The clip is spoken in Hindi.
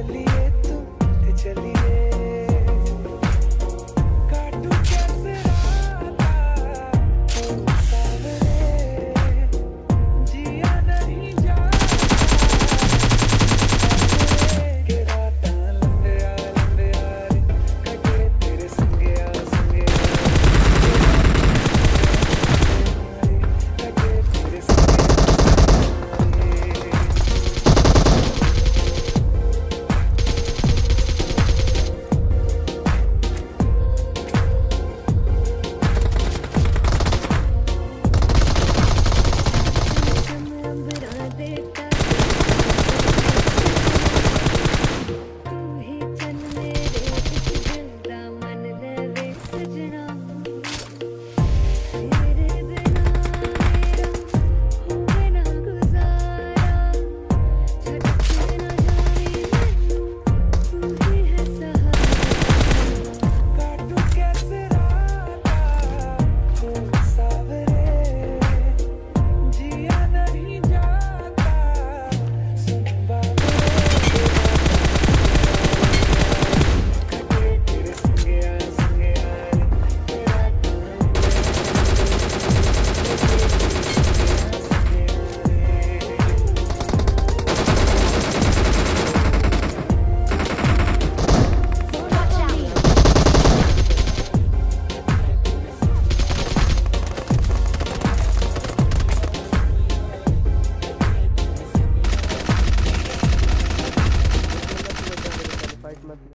चलिए।